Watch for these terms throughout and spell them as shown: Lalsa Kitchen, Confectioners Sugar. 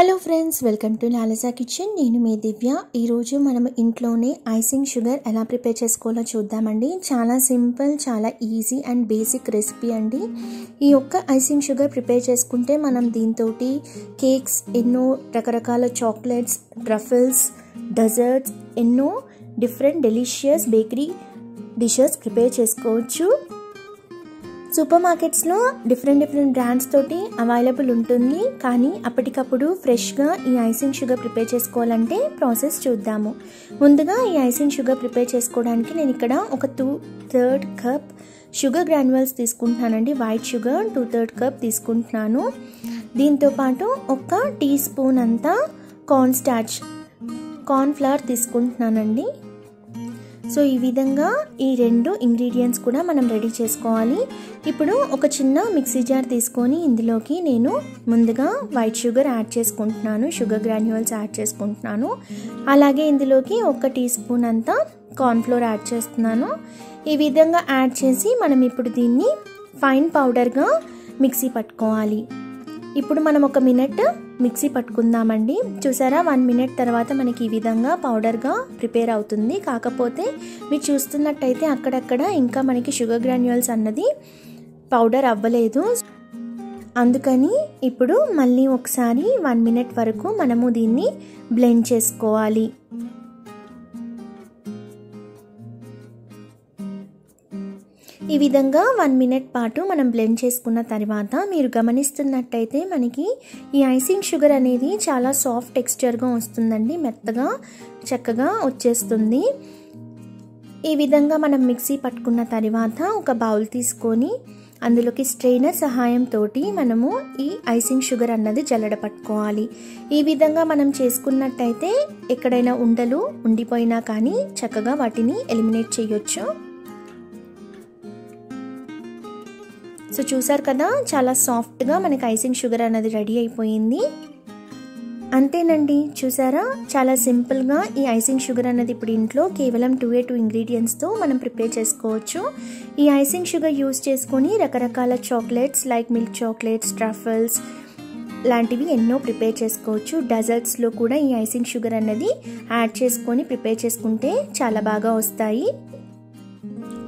Hello friends welcome to Lalasa kitchen नेनु मी दिव्या ई रोजु मनम इंट्लोने icing sugar ఎలా ప్రిపేర్ చేసుకోవాలో చూద్దామండి। చాలా సింపుల్ చాలా ఈజీ అండ్ బేసిక్ రెసిపీ అండి। ఈ ఒక్క icing sugar ప్రిపేర్ చేసుకుంటే మనం దీంతోటి కేక్స్ ఎన్నో రకరకాల చాక్లెట్స్ ట్రఫల్స్ డెజర్ట్స్ ఎన్నో different delicious bakery dishes prepare చేసుకోవచ్చు। సూపర్ మార్కెట్స్ లో డిఫరెంట్ బ్రాండ్స్ తోటి అవైలబుల్ ఉంటుంది కానీ అప్పటికప్పుడు ఫ్రెష్ గా ఈ ఐసింగ్ షుగర్ ప్రిపేర్ చేసుకోవాలంటే ప్రాసెస్ చూద్దాము। ముందుగా ఈ ఐసింగ్ షుగర్ ప్రిపేర్ చేసుకోవడానికి నేను ఇక్కడ ఒక 2/3 కప్ షుగర్ గ్రాన్యుల్స్ తీసుకుంటానండి। వైట్ షుగర్ 2/3 కప్ తీసుకుంటున్నాను। దీంతో పాటు ఒక టీ స్పూన్ అంత కార్న్ ఫ్లవర్ తీసుకుంటున్నానండి। సో ఈ విధంగా ఈ రెండు ఇంగ్రీడియెంట్స్ కూడా మనం రెడీ చేసుకోవాలి। ఇప్పుడు ఒక చిన్న మిక్సీ జార్ తీసుకొని ఇందులోకి నేను ముందుగా వైట్ షుగర్ యాడ్ చేసుకుంటున్నాను, షుగర్ గ్రాన్యుల్స్ యాడ్ చేసుకుంటున్నాను, అలాగే ఇందులోకి ఒక టీ స్పూన్ అంత కార్న్ ఫ్లోర్ యాడ్ చేస్తున్నాను। ఈ విధంగా యాడ్ చేసి మనం ఇప్పుడు దీన్ని ఫైన్ పౌడర్గా మిక్సీ పట్టుకోవాలి। ఇప్పుడు మనం ఒక మినిట్ మిక్సీ పట్టుకుందామండి। చూసారా 1 minute తర్వాత మనకి ఈ విధంగా పౌడర్గా ప్రిపేర్ అవుతుంది। కాకపోతే మీరు చూస్తున్నట్టయితే అక్కడక్కడ ఇంకా మనకి షుగర్ గ్రాన్యుల్స్ అన్నది పౌడర్ అవ్వలేదు, అందుకని ఇప్పుడు మళ్ళీ ఒకసారి 1 minute వరకు మనము దీన్ని బ్లెండ్ చేసుకోవాలి। ఈ విధంగా 1 minute పాటు మనం బ్లెండ్ చేసుకున్న తర్వాత మీరు గమనిస్తున్నట్టయితే మనకి ఈ ఐసింగ్ షుగర్ అనేది చాలా సాఫ్ట్ టెక్స్చర్గా వస్తుందండి, మెత్తగా చక్కగా వచ్చేస్తుంది। ఈ విధంగా మనం మిక్సీ పట్టుకున్న తర్వాత ఒక బౌల్ తీసుకొని అందులోకి స్ట్రెయినర్ సహాయంతో మనము ఈ ఐసింగ్ షుగర్ అన్నది జల్లడ పట్టుకోవాలి। ఈ విధంగా మనం చేసుకున్నట్టయితే ఎక్కడైనా ఉండలు ఉండిపోయినా కానీ చక్కగా వాటిని ఎలిమినేట్ చేయొచ్చు। సో చూసారు కదా చాలా సాఫ్ట్గా మనకి ఐసింగ్ షుగర్ అనేది రెడీ అయిపోయింది। అంతేనండి, చూసారా చాలా సింపుల్గా ఈ ఐసింగ్ షుగర్ అనేది ఇప్పుడు ఇంట్లో కేవలం 2 ఇంగ్రీడియంట్స్తో మనం ప్రిపేర్ చేసుకోవచ్చు। ఈ ఐసింగ్ షుగర్ యూజ్ చేసుకొని రకరకాల chocolates like milk chocolates truffles లాంటివి ఎన్నో ప్రిపేర్ చేసుకోవచ్చు। డెజర్ట్స్లో కూడా ఈ ఐసింగ్ షుగర్ అనేది యాడ్ చేసుకొని ప్రిపేర్ చేసుకుంటే చాలా బాగా వస్తాయి।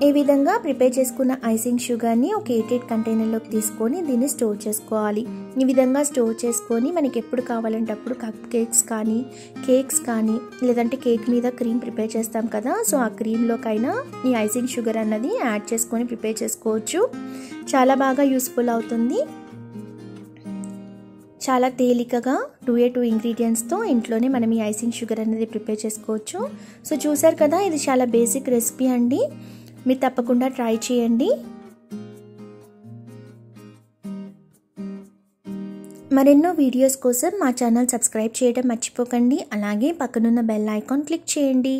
ఈ విధంగా ప్రిపేర్ చేసుకున్న ఐసింగ్ షుగర్ని ఒక 8 కంటైనర్లోకి తీసుకొని దీన్ని స్టోర్ చేసుకోవాలి। ఈ విధంగా స్టోర్ చేసుకొని మనకి ఎప్పుడు కావాలంటే అప్పుడు కప్ కేక్స్ కానీ లేదంటే కేక్ మీద క్రీమ్ ప్రిపేర్ చేస్తాం కదా, సో ఆ క్రీమ్లోకైనా ఈ ఐసింగ్ షుగర్ అన్నది యాడ్ చేసుకొని ప్రిపేర్ చేసుకోవచ్చు। చాలా బాగా యూస్ఫుల్ అవుతుంది। చాలా తేలికగా 2 ఇంగ్రీడియంట్స్తో ఇంట్లోనే మనం ఈ ఐసింగ్ షుగర్ అనేది ప్రిపేర్ చేసుకోవచ్చు। సో చూసారు కదా ఇది చాలా బేసిక్ రెసిపీ అండి, మీరు తప్పకుండా ట్రై చేయండి। మరెన్నో వీడియోస్ కోసం మా ఛానల్ సబ్స్క్రైబ్ చేయడం మర్చిపోకండి, అలాగే పక్కనున్న బెల్ ఐకాన్ క్లిక్ చేయండి।